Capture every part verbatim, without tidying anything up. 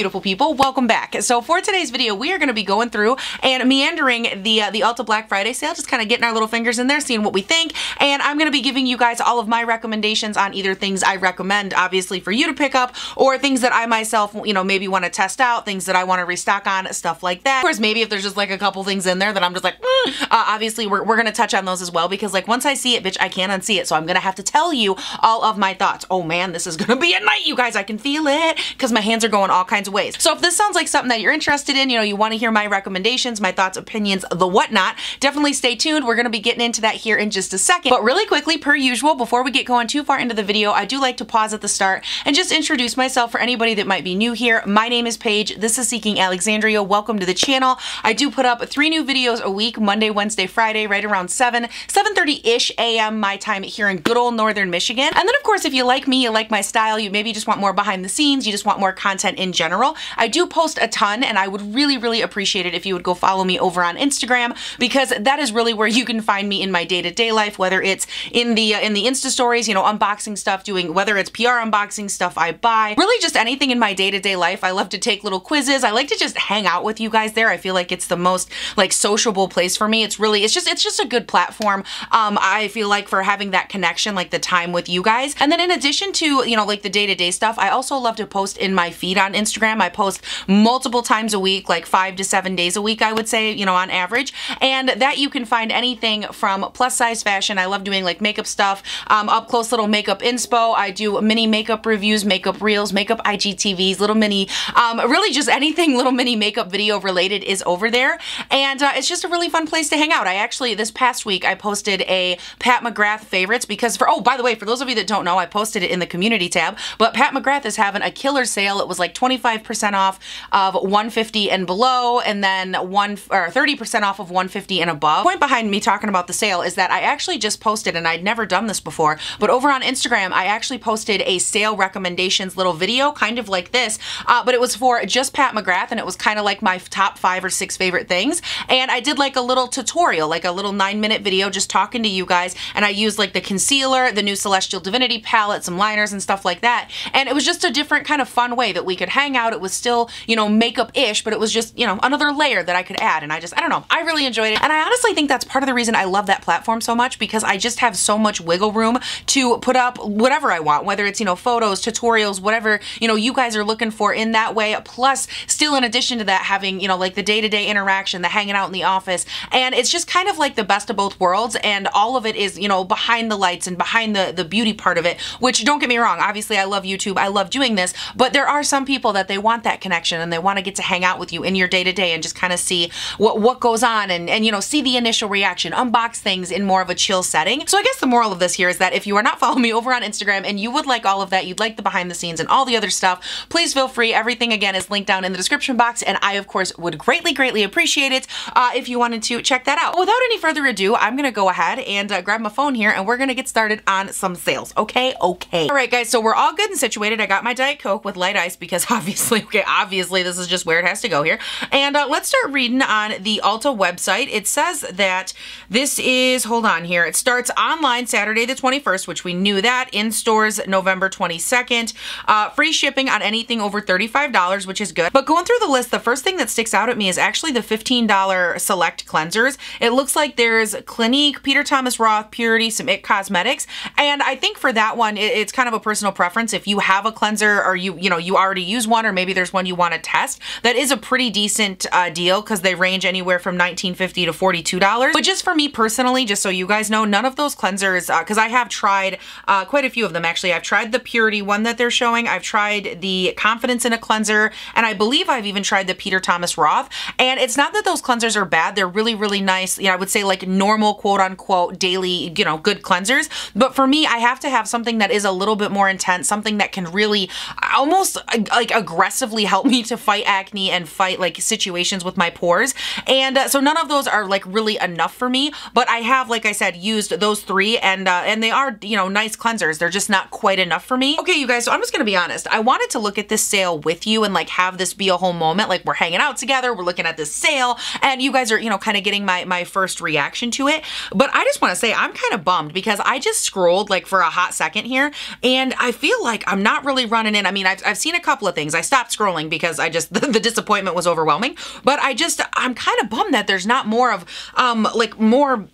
beautiful people, welcome back. So for today's video, we are going to be going through and meandering the uh, the Ulta Black Friday sale, just kind of getting our little fingers in there, seeing what we think, and I'm going to be giving you guys all of my recommendations on either things I recommend, obviously, for you to pick up, or things that I myself, you know, maybe want to test out, things that I want to restock on, stuff like that. Of course, maybe if there's just like a couple things in there that I'm just like, mm, uh, obviously, we're, we're going to touch on those as well, because like once I see it, bitch, I can't unsee it, so I'm going to have to tell you all of my thoughts. Oh man, this is going to be a night, you guys, I can feel it, because my hands are going all kinds of ways. So if this sounds like something that you're interested in, you know, you want to hear my recommendations, my thoughts, opinions, the whatnot, definitely stay tuned. We're going to be getting into that here in just a second. But really quickly, per usual, before we get going too far into the video, I do like to pause at the start and just introduce myself for anybody that might be new here. My name is Paige. This is Seeking Alexandria. Welcome to the channel. I do put up three new videos a week, Monday, Wednesday, Friday, right around seven, seven thirty-ish a m my time here in good old northern Michigan. And then of course, if you like me, you like my style, you maybe just want more behind the scenes, you just want more content in general, I do post a ton, and I would really, really appreciate it if you would go follow me over on Instagram, because that is really where you can find me in my day-to-day life, whether it's in the uh, in the Insta stories, you know, unboxing stuff, doing, whether it's P R unboxing stuff I buy, really just anything in my day-to-day life. I love to take little quizzes. I like to just hang out with you guys there. I feel like it's the most like sociable place for me. It's really, it's just, it's just a good platform. Um, I feel like for having that connection, like the time with you guys. And then in addition to, you know, like the day-to-day stuff, I also love to post in my feed on Instagram. I post multiple times a week, like five to seven days a week, I would say, you know, on average. And that you can find anything from plus size fashion. I love doing like makeup stuff, um, up close little makeup inspo. I do mini makeup reviews, makeup reels, makeup I G T Vs, little mini, um, really just anything little mini makeup video related is over there. And uh, it's just a really fun place to hang out. I actually, this past week, I posted a Pat McGrath favorites because for, oh, by the way, for those of you that don't know, I posted it in the community tab, but Pat McGrath is having a killer sale. It was like twenty-five percent off of one fifty and below, and then one or thirty percent off of one fifty and above. The point behind me talking about the sale is that I actually just posted, and I'd never done this before, but over on Instagram, I actually posted a sale recommendations little video, kind of like this, uh, but it was for just Pat McGrath, and it was kind of like my top five or six favorite things. And I did like a little tutorial, like a little nine minute video just talking to you guys, and I used like the concealer, the new Celestial Divinity palette, some liners and stuff like that. And it was just a different kind of fun way that we could hang out. It was still, you know, makeup-ish, but it was just, you know, another layer that I could add. And I just, I don't know, I really enjoyed it. And I honestly think that's part of the reason I love that platform so much, because I just have so much wiggle room to put up whatever I want, whether it's, you know, photos, tutorials, whatever, you know, you guys are looking for in that way. Plus, still in addition to that, having, you know, like the day-to-day interaction, the hanging out in the office. And it's just kind of like the best of both worlds. And all of it is, you know, behind the lights and behind the, the beauty part of it, which don't get me wrong, obviously I love YouTube, I love doing this, but there are some people that they want that connection and they want to get to hang out with you in your day-to-day and just kind of see what, what goes on and, and, you know, see the initial reaction, unbox things in more of a chill setting. So I guess the moral of this here is that if you are not following me over on Instagram and you would like all of that, you'd like the behind the scenes and all the other stuff, please feel free. Everything again is linked down in the description box, and I of course would greatly, greatly appreciate it uh, if you wanted to check that out. Without any further ado, I'm going to go ahead and uh, grab my phone here, and we're going to get started on some sales. Okay, okay. All right, guys, so we're all good and situated. I got my Diet Coke with light ice because obviously, okay, obviously this is just where it has to go here. And uh, let's start reading on the Ulta website. It says that this is, hold on here, it starts online Saturday the twenty-first, which we knew that, in stores November twenty-second. Uh, free shipping on anything over thirty-five dollars, which is good. But going through the list, the first thing that sticks out at me is actually the fifteen dollar select cleansers. It looks like there's Clinique, Peter Thomas Roth, Purity, some I T Cosmetics. And I think for that one, it, it's kind of a personal preference. If you have a cleanser or you, you know, you already use one, or maybe there's one you want to test, that is a pretty decent uh, deal because they range anywhere from nineteen fifty to forty-two dollars. But just for me personally, just so you guys know, none of those cleansers, because uh, I have tried uh, quite a few of them actually. I've tried the Purity one that they're showing. I've tried the Confidence in a Cleanser, and I believe I've even tried the Peter Thomas Roth. And it's not that those cleansers are bad. They're really, really nice. You know, I would say like normal quote unquote daily, you know, good cleansers. But for me, I have to have something that is a little bit more intense, something that can really almost like aggressively help me to fight acne and fight like situations with my pores. And uh, so none of those are like really enough for me, but I have, like I said, used those three, and uh, and they are, you know, nice cleansers. They're just not quite enough for me. Okay, you guys, so I'm just gonna be honest. I wanted to look at this sale with you and like have this be a whole moment, like we're hanging out together, we're looking at this sale, and you guys are, you know, kind of getting my, my first reaction to it. But I just wanna say I'm kind of bummed because I just scrolled like for a hot second here, and I feel like I'm not really running in. I mean, I've, I've seen a couple of things. I I stopped scrolling because I just, the, the disappointment was overwhelming. But I just, I'm kind of bummed that there's not more of, um, like more,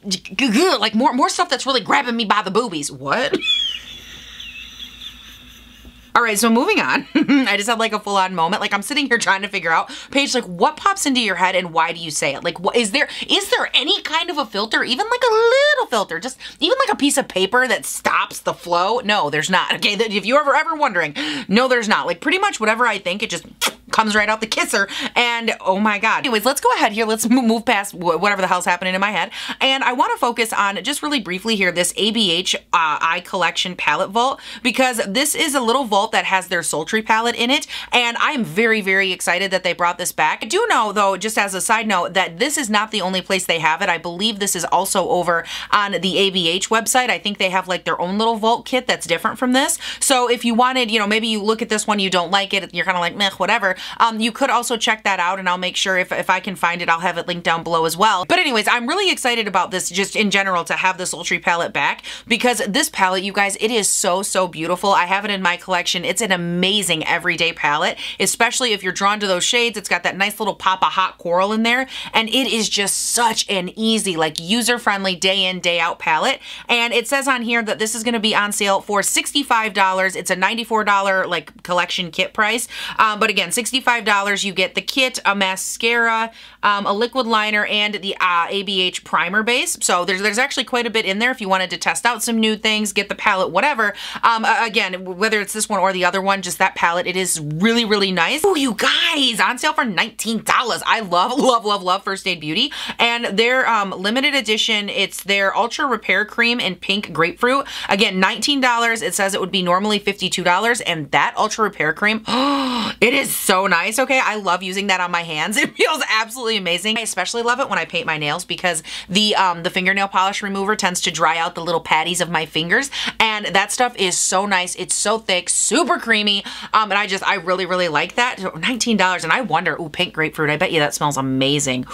like more, more stuff that's really grabbing me by the boobies. What? All right, so moving on. I just had like a full on moment. Like I'm sitting here trying to figure out, Paige, like what pops into your head and why do you say it? Like, what is there, is there any kind of a filter, even like a little filter, just even like a piece of paper that stops the flow? No, there's not. Okay, if you're ever, ever wondering, no, there's not. Like pretty much whatever I think, it just comes right out the kisser, and oh my god. Anyways, let's go ahead here, let's move past whatever the hell's happening in my head, and I want to focus on, just really briefly here, this A B H uh, Eye Collection Palette Vault, because this is a little vault that has their Sultry palette in it, and I'm very, very excited that they brought this back. I do know, though, just as a side note, that this is not the only place they have it. I believe this is also over on the A B H website. I think they have, like, their own little vault kit that's different from this, so if you wanted, you know, maybe you look at this one, you don't like it, you're kind of like, meh, whatever, Um, you could also check that out, and I'll make sure if, if I can find it, I'll have it linked down below as well. But anyways, I'm really excited about this just in general to have the Sultry palette back, because this palette, you guys, it is so, so beautiful. I have it in my collection. It's an amazing everyday palette, especially if you're drawn to those shades. It's got that nice little pop of hot coral in there, and it is just such an easy, like user-friendly day in, day out palette. And it says on here that this is going to be on sale for sixty-five dollars. It's a ninety-four dollar like collection kit price. Um, but again, sixty-five dollars, you get the kit, a mascara, um, a liquid liner, and the uh, A B H primer base. So there's, there's actually quite a bit in there if you wanted to test out some new things, get the palette, whatever. Um, again, whether it's this one or the other one, just that palette, it is really, really nice. Oh, you guys, on sale for nineteen dollars. I love, love, love, love First Aid Beauty. And their um, limited edition, it's their Ultra Repair Cream in Pink Grapefruit. Again, nineteen dollars. It says it would be normally fifty-two dollars. And that Ultra Repair Cream, oh, it is so So nice. Okay, I love using that on my hands. It feels absolutely amazing. I especially love it when I paint my nails, because the um, the fingernail polish remover tends to dry out the little patties of my fingers, and that stuff is so nice. It's so thick, super creamy, um, and I just, I really, really like that. nineteen dollars, and I wonder, ooh, pink grapefruit, I bet you that smells amazing.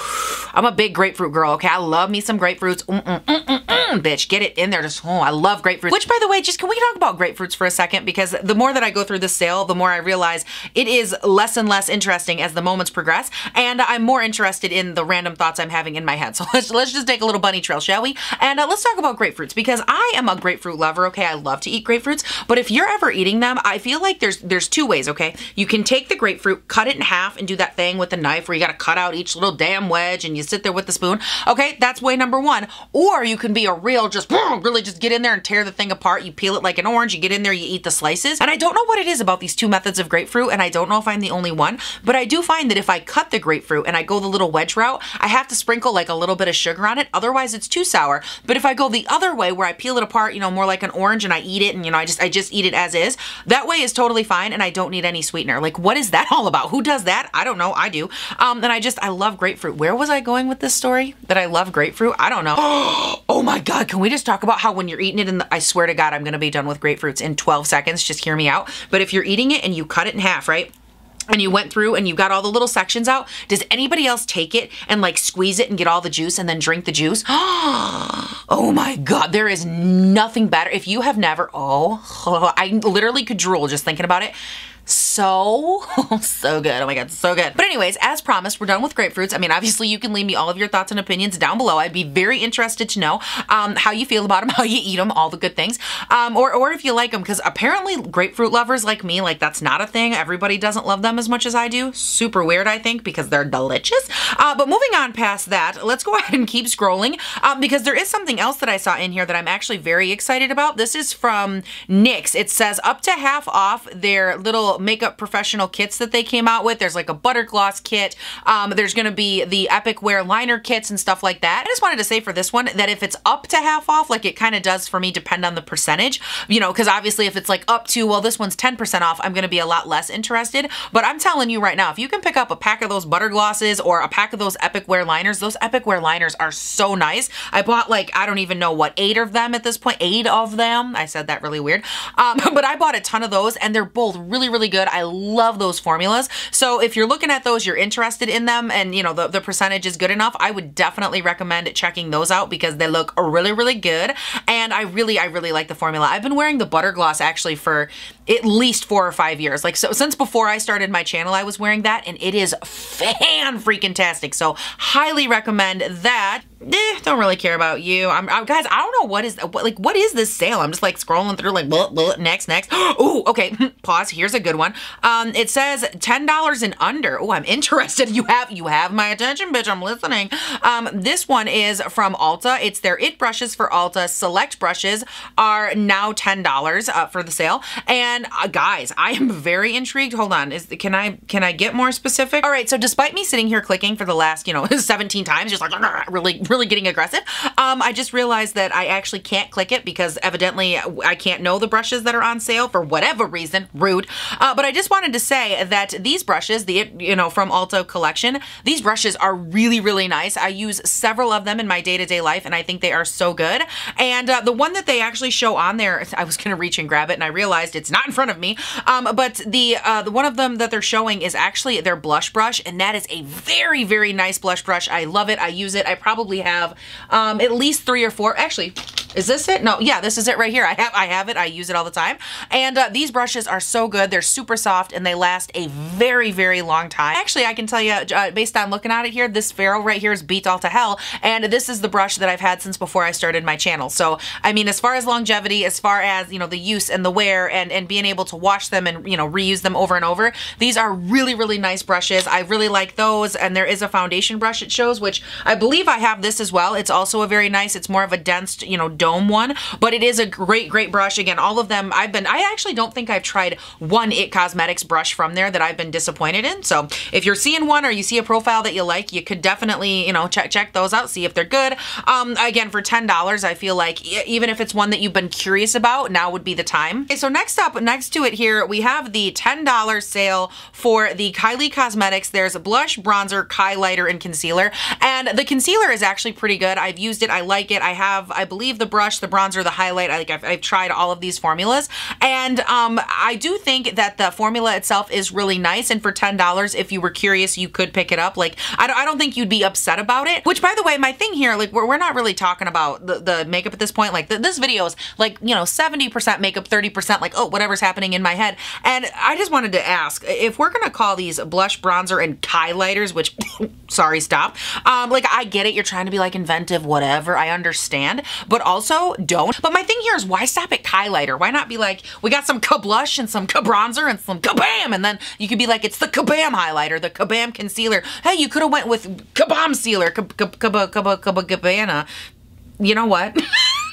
I'm a big grapefruit girl, okay? I love me some grapefruits. Mm -mm, mm -mm, mm, bitch, get it in there. Just, oh, I love grapefruits. Which, by the way, just can we talk about grapefruits for a second? Because the more that I go through this sale, the more I realize it is less less and less interesting as the moments progress, and I'm more interested in the random thoughts I'm having in my head. So let's, let's just take a little bunny trail, shall we? And uh, let's talk about grapefruits, because I am a grapefruit lover, okay? I love to eat grapefruits, but if you're ever eating them, I feel like there's there's two ways, okay? You can take the grapefruit, cut it in half, and do that thing with a knife where you gotta cut out each little damn wedge and you sit there with the spoon, okay? That's way number one. Or you can be a real just, really just get in there and tear the thing apart. You peel it like an orange, you get in there, you eat the slices. And I don't know what it is about these two methods of grapefruit, and I don't know if I'm the only one, but I do find that if I cut the grapefruit and I go the little wedge route, I have to sprinkle like a little bit of sugar on it, otherwise it's too sour. But if I go the other way where I peel it apart, you know, more like an orange, and I eat it, and you know, I just I just eat it as is, that way is totally fine, and I don't need any sweetener. Like, what is that all about? Who does that? I don't know. I do. Um, and I just, I love grapefruit. Where was I going with this story? That I love grapefruit? I don't know. Oh my god, can we just talk about how when you're eating it, and I swear to god, I'm gonna be done with grapefruits in twelve seconds, just hear me out. But if you're eating it and you cut it in half, right? And you went through and you got all the little sections out, does anybody else take it and like squeeze it and get all the juice and then drink the juice? Oh my god, there is nothing better. If you have never, oh, I literally could drool just thinking about it. So, so good. Oh my god, so good. But anyways, as promised, we're done with grapefruits. I mean, obviously you can leave me all of your thoughts and opinions down below. I'd be very interested to know um, how you feel about them, how you eat them, all the good things, um, or, or if you like them, because apparently grapefruit lovers like me, like that's not a thing. Everybody doesn't love them as much as I do. Super weird, I think, because they're delicious. Uh, but moving on past that, let's go ahead and keep scrolling, um, because there is something else that I saw in here that I'm actually very excited about. This is from NYX. It says up to half off their little makeup professional kits that they came out with. There's like a butter gloss kit. Um, there's going to be the Epic Wear liner kits and stuff like that. I just wanted to say for this one that if it's up to half off, like it kind of does for me depend on the percentage, you know, because obviously if it's like up to, well, this one's ten percent off, I'm going to be a lot less interested. But I'm telling you right now, if you can pick up a pack of those butter glosses or a pack of those Epic Wear liners, those Epic Wear liners are so nice. I bought like, I don't even know what, eight of them at this point, eight of them. I said that really weird. Um, but I bought a ton of those, and they're both really, really really good. I love those formulas. So if you're looking at those, you're interested in them, and you know the, the percentage is good enough, I would definitely recommend checking those out because they look really, really good. And I really, I really like the formula. I've been wearing the Butter Gloss actually for at least four or five years. Like, so since before I started my channel, I was wearing that, and it is fan-freaking-tastic. So highly recommend that. Eh, don't really care about you. I'm, I'm guys, I don't know what is, what, like, what is this sale? I'm just like scrolling through like, blah, blah, next, next. Ooh, okay, pause, here's a good one. Um, it says ten dollars and under. Oh, I'm interested. You have, you have my attention, bitch, I'm listening. Um, this one is from Ulta. It's their It Brushes for Ulta. Select brushes are now ten dollars uh, for the sale. And uh, guys, I am very intrigued. Hold on, is, can I, can I get more specific? All right, so despite me sitting here clicking for the last, you know, seventeen times, just like, really, really really getting aggressive. Um, I just realized that I actually can't click it because evidently I can't know the brushes that are on sale for whatever reason. Rude. Uh, but I just wanted to say that these brushes, the you know, from Ulta collection, these brushes are really, really nice. I use several of them in my day-to-day life and I think they are so good. And uh, the one that they actually show on there, I was gonna reach and grab it and I realized it's not in front of me. Um, but the, uh, the one of them that they're showing is actually their blush brush, and that is a very, very nice blush brush. I love it. I use it. I probably have um, at least three or four. Actually, is this it? No, yeah, this is it right here. I have, I have it. I use it all the time. And uh, these brushes are so good. They're super soft and they last a very, very long time. Actually, I can tell you, uh, based on looking at it here, this ferrule right here is beat all to hell. And this is the brush that I've had since before I started my channel. So, I mean, as far as longevity, as far as, you know, the use and the wear and, and being able to wash them and, you know, reuse them over and over, these are really, really nice brushes. I really like those. And there is a foundation brush it shows, which I believe I have this as well. It's also a very nice, it's more of a dense, you know, dome one, but it is a great, great brush. Again, all of them I've been, I actually don't think I've tried one It Cosmetics brush from there that I've been disappointed in. So if you're seeing one or you see a profile that you like, you could definitely, you know, check, check those out, see if they're good. Um, again, for ten dollars, I feel like even if it's one that you've been curious about, now would be the time. Okay, so next up, next to it here, we have the ten dollar sale for the Kylie Cosmetics. There's a blush, bronzer, highlighter, and concealer. And the concealer is actually pretty good. I've used it. I like it. I have, I believe, the brush, the bronzer, the highlight. I, like, I've, I've tried all of these formulas. And um, I do think that the formula itself is really nice. And for ten dollars, if you were curious, you could pick it up. Like, I don't, I don't think you'd be upset about it. Which, by the way, my thing here, like, we're, we're not really talking about the, the makeup at this point. Like, the, this video is, like, you know, seventy percent makeup, thirty percent, like, oh, whatever's happening in my head. And I just wanted to ask, if we're going to call these blush, bronzer, and highlighters, which, sorry, stop. Um, like, I get it. You're trying to be, like, inventive, whatever. I understand. But also don't. But my thing here is, why stop at highlighter? Why not be like, we got some ka-blush and some ka-bronzer and some kabam, and then you could be like, it's the kabam highlighter, the kabam concealer. Hey, you could have went with kabam sealer, kabana. You know what?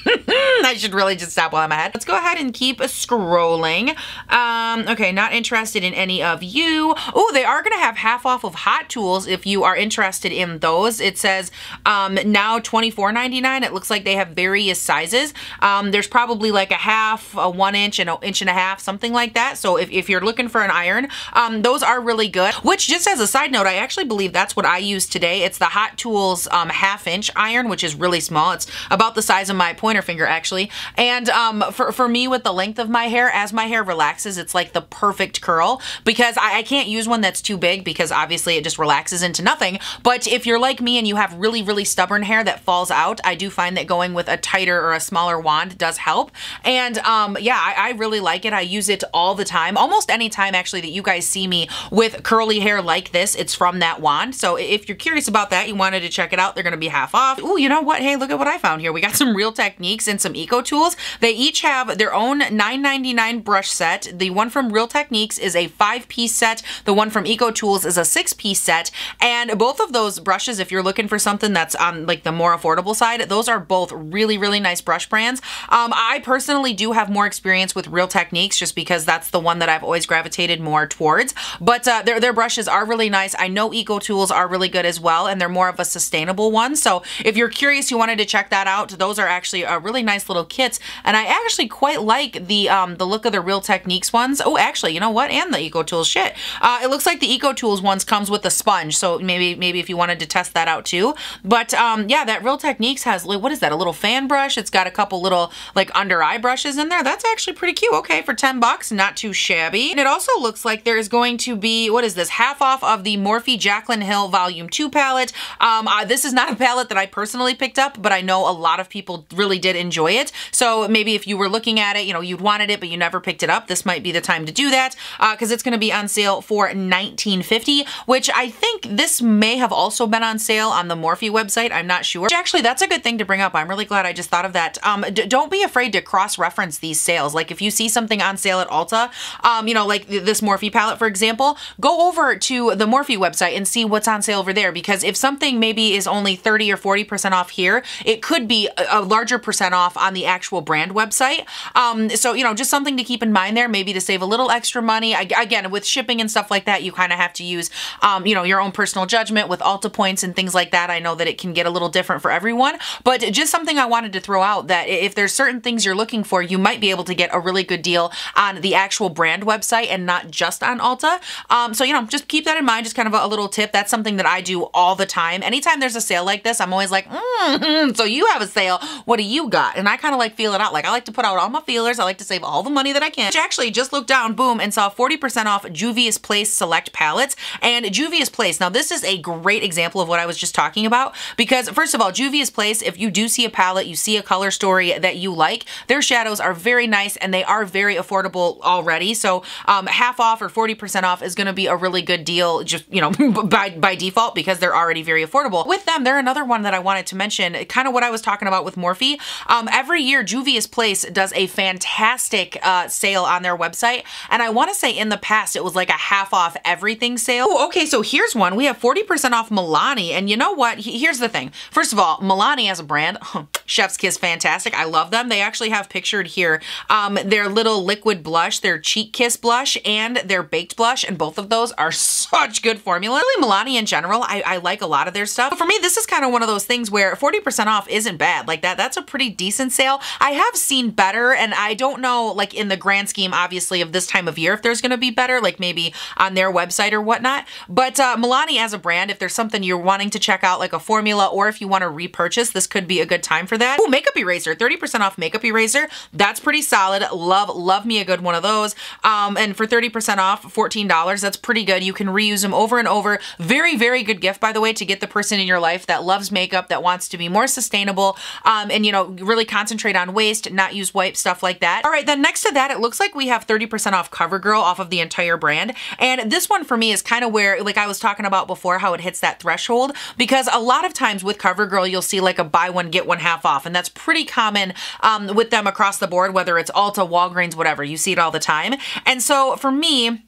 I should really just stop while I'm ahead. Let's go ahead and keep scrolling. Um, okay, not interested in any of you. Oh, they are going to have half off of Hot Tools if you are interested in those. It says um, now twenty-four ninety-nine. It looks like they have various sizes. Um, there's probably like a half, a one inch, and an inch and a half, something like that. So if, if you're looking for an iron, um, those are really good. Which, just as a side note, I actually believe that's what I use today. It's the Hot Tools um, half inch iron, which is really small. It's about the size of my pointer finger, actually. And um, for, for me, with the length of my hair, as my hair relaxes, it's like the perfect curl, because I, I can't use one that's too big, because obviously it just relaxes into nothing. But if you're like me and you have really, really stubborn hair that falls out, I do find that going with a tighter or a smaller wand does help. And um, yeah, I, I really like it. I use it all the time. Almost any time, actually, that you guys see me with curly hair like this, it's from that wand. So if you're curious about that, you wanted to check it out, they're going to be half off. Ooh, you know what? Hey, look at what I found here. We got some Real Techniques and some EcoTools. They each have their own nine ninety-nine brush set. The one from Real Techniques is a five-piece set. The one from EcoTools is a six-piece set. And both of those brushes, if you're looking for something that's on like the more affordable side, those are both really, really nice brush brands. Um, I personally do have more experience with Real Techniques just because that's the one that I've always gravitated more towards. But uh, their, their brushes are really nice. I know EcoTools are really good as well, and they're more of a sustainable one. So if you're curious, you wanted to check that out, those are actually uh, really nice little kits, and I actually quite like the um, the look of the Real Techniques ones. Oh, actually, you know what? And the EcoTools shit. Uh, it looks like the EcoTools ones comes with a sponge, so maybe maybe if you wanted to test that out too. But um, yeah, that Real Techniques has, what is that? A little fan brush. It's got a couple little like under eye brushes in there. That's actually pretty cute. Okay, for ten bucks, not too shabby. And it also looks like there is going to be, what is this? Half off of the Morphe Jaclyn Hill Volume two palette. Um, uh, this is not a palette that I personally picked up, but I know a lot of people really did enjoy it. So maybe if you were looking at it, you know, you'd wanted it, but you never picked it up, this might be the time to do that, because uh, it's going to be on sale for nineteen fifty, which I think this may have also been on sale on the Morphe website. I'm not sure. Actually, that's a good thing to bring up. I'm really glad I just thought of that. Um, d don't be afraid to cross-reference these sales. Like if you see something on sale at Ulta, um, you know, like th this Morphe palette, for example, go over to the Morphe website and see what's on sale over there, because if something maybe is only thirty or forty percent off here, it could be a, a larger percent off on the actual brand website. Um, so, you know, just something to keep in mind there, maybe to save a little extra money. I, again, with shipping and stuff like that, you kind of have to use, um, you know, your own personal judgment with Ulta points and things like that. I know that it can get a little different for everyone, but just something I wanted to throw out, that if there's certain things you're looking for, you might be able to get a really good deal on the actual brand website and not just on Ulta. Um, so, you know, just keep that in mind, just kind of a, a little tip. That's something that I do all the time. Anytime there's a sale like this, I'm always like, mm-hmm, so you have a sale, what do you got? And I kind of like feel it out. Like I like to put out all my feelers. I like to save all the money that I can. I actually just looked down, boom, and saw forty percent off Juvia's Place select palettes. And Juvia's Place, now this is a great example of what I was just talking about, because first of all, Juvia's Place, if you do see a palette, you see a color story that you like, their shadows are very nice and they are very affordable already. So um, half off or forty percent off is going to be a really good deal, just, you know, by, by default, because they're already very affordable. With them, they're another one that I wanted to mention, kind of what I was talking about with Morphe. Um, every year, Juvia's Place does a fantastic uh, sale on their website. And I want to say in the past, it was like a half off everything sale. Oh, okay, so here's one. We have forty percent off Milani. And you know what? Here's the thing. First of all, Milani as a brand, Chef's Kiss, fantastic. I love them. They actually have pictured here um, their little liquid blush, their Cheek Kiss blush, and their baked blush. And both of those are such good formula. Really, Milani in general, I, I like a lot of their stuff. But for me, this is kind of one of those things where forty percent off isn't bad. Like that, that's a pretty decent sale. I have seen better, and I don't know, like in the grand scheme, obviously, of this time of year, if there's going to be better, like maybe on their website or whatnot. But uh, Milani as a brand, if there's something you're wanting to check out, like a formula, or if you want to repurchase, this could be a good time for that. Oh, Makeup Eraser, thirty percent off Makeup Eraser. That's pretty solid. Love, love me a good one of those. Um, and for thirty percent off, fourteen dollars, that's pretty good. You can reuse them over and over. Very, very good gift, by the way, to get the person in your life that loves makeup, that wants to be more sustainable, um, and, you know, really concentrate on waste, not use wipe, stuff like that. All right, then next to that, it looks like we have thirty percent off CoverGirl, off of the entire brand. And this one for me is kind of where, like I was talking about before, how it hits that threshold, because a lot of times with CoverGirl, you'll see like a buy one, get one half off. And that's pretty common um, with them across the board, whether it's Ulta, Walgreens, whatever, you see it all the time. And so for me,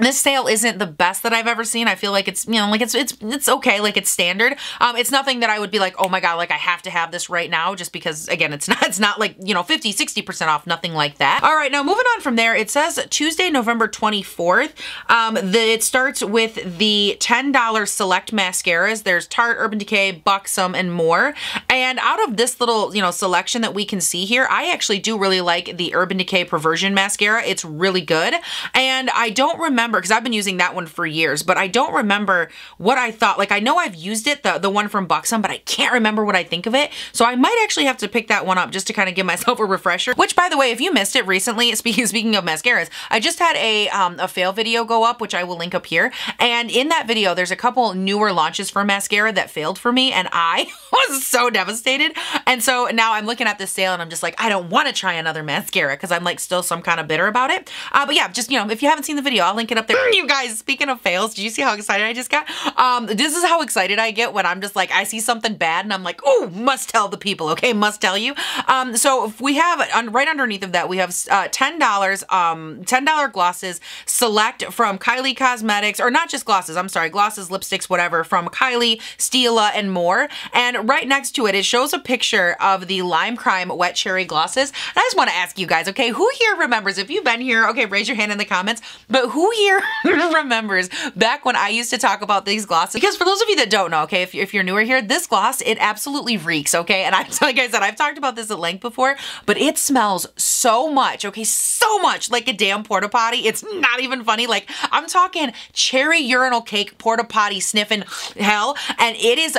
this sale isn't the best that I've ever seen. I feel like it's, you know, like it's it's it's okay, like it's standard. Um, it's nothing that I would be like, oh my God, like I have to have this right now, just because, again, it's not it's not like, you know, fifty, sixty percent off, nothing like that. All right, now moving on from there, it says Tuesday, November twenty-fourth. Um, the, it starts with the ten dollar select mascaras. There's Tarte, Urban Decay, Buxom, and more. And out of this little, you know, selection that we can see here, I actually do really like the Urban Decay Perversion mascara. It's really good. And I don't remember, because I've been using that one for years, but I don't remember what I thought. Like I know I've used it, the, the one from Buxom, but I can't remember what I think of it. So I might actually have to pick that one up just to kind of give myself a refresher, which by the way, if you missed it recently, speaking, speaking of mascaras, I just had a, um, a fail video go up, which I will link up here. And in that video, there's a couple newer launches for mascara that failed for me, and I was so devastated. And so now I'm looking at this sale and I'm just like, I don't want to try another mascara, because I'm like still some kind of bitter about it. Uh, but yeah, just, you know, if you haven't seen the video, I'll link it up there. You guys, speaking of fails, did you see how excited I just got? Um, this is how excited I get when I'm just like, I see something bad and I'm like, oh, must tell the people, okay? Must tell you. Um, so we have, on, right underneath of that, we have uh, ten dollars, um, ten dollar glosses select from Kylie Cosmetics, or not just glosses, I'm sorry, glosses, lipsticks, whatever, from Kylie, Stila, and more. And right next to it, it shows a picture of the Lime Crime Wet Cherry Glosses. And I just want to ask you guys, okay, who here remembers, if you've been here, okay, raise your hand in the comments, but who here remembers back when I used to talk about these glosses? Because for those of you that don't know, okay, if you're, if you're newer here, this gloss, it absolutely reeks, okay? And I, like I said, I've talked about this at length before, but it smells so much, okay, so much like a damn porta potty. It's not even funny. Like, I'm talking cherry urinal cake porta potty sniffing hell, and it is...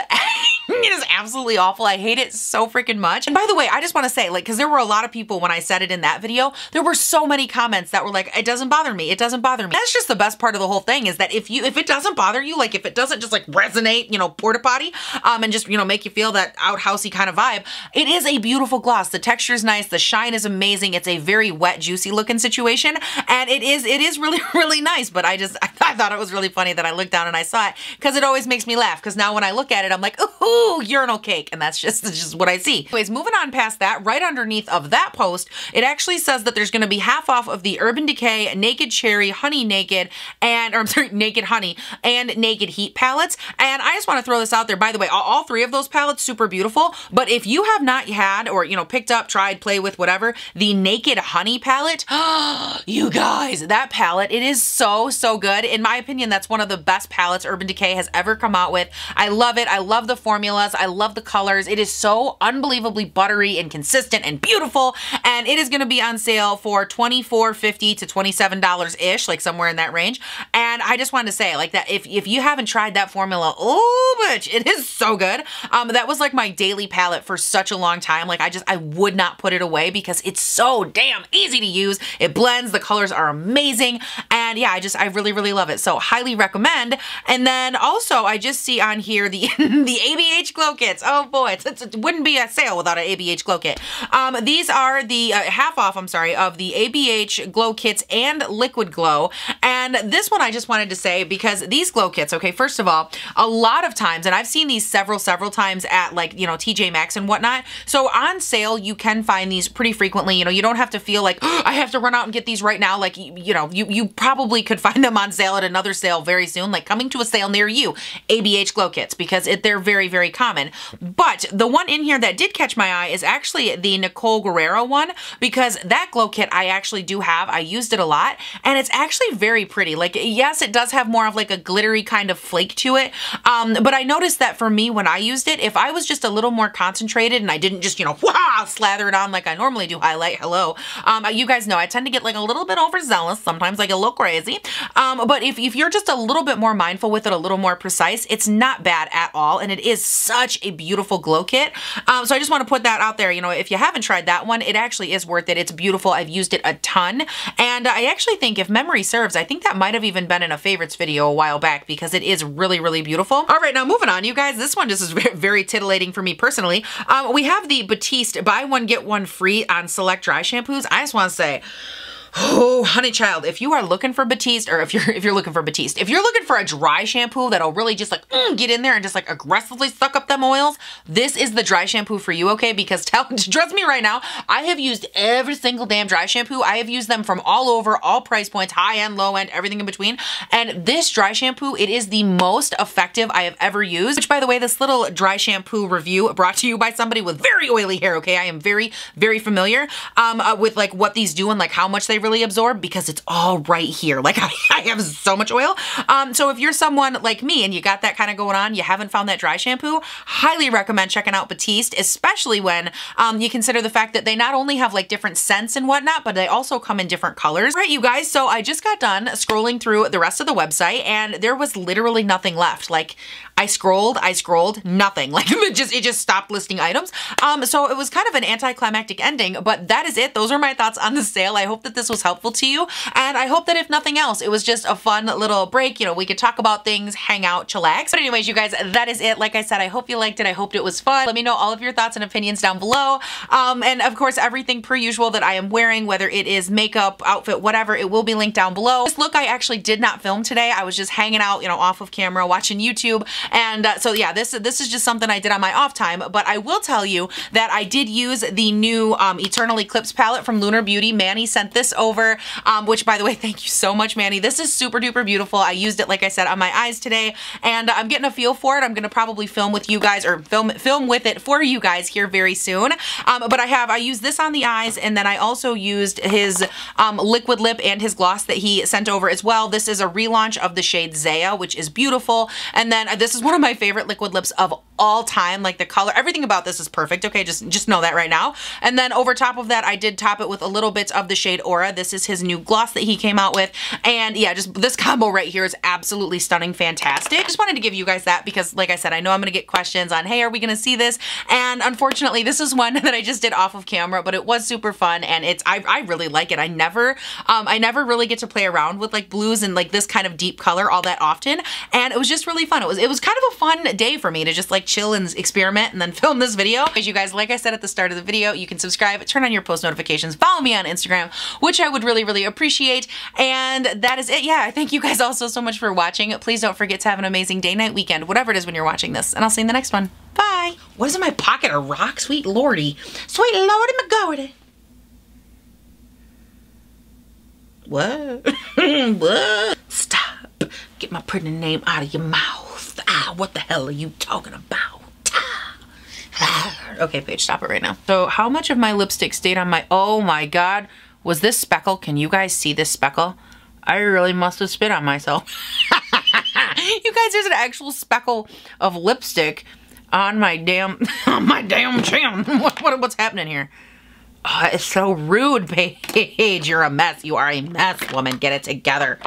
It is absolutely awful. I hate it so freaking much. And by the way, I just want to say, like, because there were a lot of people when I said it in that video, there were so many comments that were like, it doesn't bother me. It doesn't bother me. That's just the best part of the whole thing, is that if you, if it doesn't bother you, like if it doesn't just like resonate, you know, porta potty, um, and just, you know, make you feel that outhousey kind of vibe, it is a beautiful gloss. The texture is nice. The shine is amazing. It's a very wet, juicy looking situation. And it is, it is really, really nice. But I just, I thought it was really funny that I looked down and I saw it, because it always makes me laugh. Because now when I look at it, I'm like, ooh, ooh, urinal cake, and that's just, that's just what I see. Anyways, moving on past that, right underneath of that post, it actually says that there's going to be half off of the Urban Decay Naked Cherry, Honey Naked, and, or I'm sorry, Naked Honey, and Naked Heat palettes, and I just want to throw this out there, by the way, all, all three of those palettes, super beautiful, but if you have not had, or, you know, picked up, tried, play with, whatever, the Naked Honey palette, you guys, that palette, it is so, so good. In my opinion, that's one of the best palettes Urban Decay has ever come out with. I love it. I love the formula. I love the colors. It is so unbelievably buttery and consistent and beautiful, and it is going to be on sale for twenty-four fifty to twenty-seven dollars-ish, like somewhere in that range. And I just wanted to say, like, that if, if you haven't tried that formula, oh, bitch, it is so good. Um, that was like my daily palette for such a long time. Like, I just, I would not put it away because it's so damn easy to use. It blends, the colors are amazing, and yeah, I just, I really, really love it. So highly recommend. And then also, I just see on here the, the A B H glow kits. Oh boy, it's, it's, it wouldn't be a sale without an A B H glow kit. Um, these are the uh, half off, I'm sorry, of the A B H glow kits and liquid glow. And this one I just wanted to say, because these glow kits, okay, first of all, a lot of times, and I've seen these several, several times at, like, you know, T J Maxx and whatnot. So on sale, you can find these pretty frequently. You know, you don't have to feel like, oh, I have to run out and get these right now. Like, you, you know, you, you probably could find them on sale at another sale very soon, like coming to a sale near you, A B H glow kits, because it, they're very, very common. But the one in here that did catch my eye is actually the Nicole Guerrero one, because that glow kit I actually do have. I used it a lot, and it's actually very pretty. Like, yes, it does have more of like a glittery kind of flake to it, um, but I noticed that for me when I used it, if I was just a little more concentrated and I didn't just, you know, wah, slather it on like I normally do highlight, hello, um, you guys know I tend to get like a little bit overzealous sometimes, like a little crazy, um, but if, if you're just a little bit more mindful with it, a little more precise, it's not bad at all, and it is such a beautiful glow kit. Um, so I just want to put that out there. You know, if you haven't tried that one, it actually is worth it. It's beautiful. I've used it a ton. And I actually think, if memory serves, I think that might have even been in a favorites video a while back, because it is really, really beautiful. All right, now moving on, you guys. This one just is very titillating for me personally. Um, we have the Batiste buy one, get one free on select dry shampoos. I just want to say, oh, honey child, if you are looking for Batiste, or if you're if you're looking for Batiste, if you're looking for a dry shampoo that'll really just like mm, get in there and just like aggressively suck up them oils, this is the dry shampoo for you, okay? Because tell, trust me right now, I have used every single damn dry shampoo. I have used them from all over, all price points, high end, low end, everything in between. And this dry shampoo, it is the most effective I have ever used. Which, by the way, this little dry shampoo review brought to you by somebody with very oily hair, okay? I am very, very familiar um, uh, with like what these do and like how much they really absorb, because it's all right here. Like, I, I have so much oil. Um, so if you're someone like me and you got that kind of going on, you haven't found that dry shampoo, highly recommend checking out Batiste, especially when um, you consider the fact that they not only have like different scents and whatnot, but they also come in different colors. All right, you guys, so I just got done scrolling through the rest of the website, and there was literally nothing left. Like, I scrolled, I scrolled, nothing. Like, it just, it just stopped listing items. Um, so it was kind of an anticlimactic ending, but that is it. Those are my thoughts on the sale. I hope that this was helpful to you, and I hope that if nothing else, it was just a fun little break. You know, we could talk about things, hang out, chillax. But anyways, you guys, that is it. Like I said, I hope you liked it. I hoped it was fun. Let me know all of your thoughts and opinions down below. Um, and of course, everything per usual that I am wearing, whether it is makeup, outfit, whatever, it will be linked down below. This look I actually did not film today. I was just hanging out, you know, off of camera, watching YouTube. And uh, so yeah, this this is just something I did on my off time, but I will tell you that I did use the new um, Eternal Eclipse palette from Lunar Beauty. Manny sent this over, um, which, by the way, thank you so much, Manny. This is super duper beautiful. I used it, like I said, on my eyes today, and I'm getting a feel for it. I'm gonna probably film with you guys, or film film with it for you guys here very soon. Um, but I have, I used this on the eyes, and then I also used his um, liquid lip and his gloss that he sent over as well. This is a relaunch of the shade Zaya, which is beautiful. And then uh, this is one of my favorite liquid lips of all time. Like the color, everything about this is perfect. Okay, just, just know that right now. And then over top of that, I did top it with a little bit of the shade Aura. This is his new gloss that he came out with. And yeah, just this combo right here is absolutely stunning, fantastic. Just wanted to give you guys that because, like I said, I know I'm gonna get questions on, hey, are we gonna see this? And unfortunately, this is one that I just did off of camera, but it was super fun, and it's, I, I really like it. I never, um, I never really get to play around with like blues and like this kind of deep color all that often, and it was just really fun. It was, it was kind of a fun day for me to just like chill and experiment and then film this video. As you guys, like I said at the start of the video, you can subscribe, turn on your post notifications, follow me on Instagram, which I would really, really appreciate. And that is it. Yeah, I thank you guys also so much for watching. Please don't forget to have an amazing day, night, weekend, whatever it is when you're watching this, and I'll see you in the next one. Bye. What is in my pocket? A rock? Sweet lordy. Sweet lordy McGordy. What? What? Stop. Get my pretty name out of your mouth. Ah, what the hell are you talking about? Ah. Okay, Paige, stop it right now. So how much of my lipstick stayed on my, oh my God, was this speckle? Can you guys see this speckle? I really must have spit on myself. You guys, there's an actual speckle of lipstick on my damn, on my damn chin. What, what, what's happening here? Oh, it's so rude, Paige. You're a mess. You are a mess, woman. Get it together.